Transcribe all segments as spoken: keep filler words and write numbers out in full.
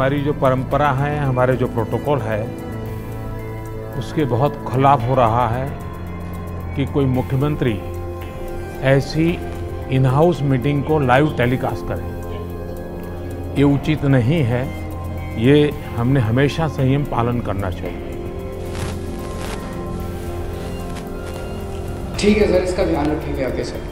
हमारी जो परंपरा है, हमारे जो प्रोटोकॉल है, उसके बहुत खिलाफ हो रहा है कि कोई मुख्यमंत्री ऐसी इन हाउस मीटिंग को लाइव टेलीकास्ट करें। ये उचित नहीं है, ये हमने हमेशा संयम पालन करना चाहिए। ठीक है सर, इसका ध्यान रखेंगे आगे सर।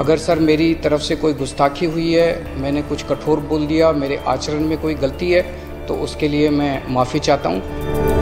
अगर सर मेरी तरफ से कोई गुस्ताखी हुई है, मैंने कुछ कठोर बोल दिया, मेरे आचरण में कोई गलती है, तो उसके लिए मैं माफ़ी चाहता हूँ।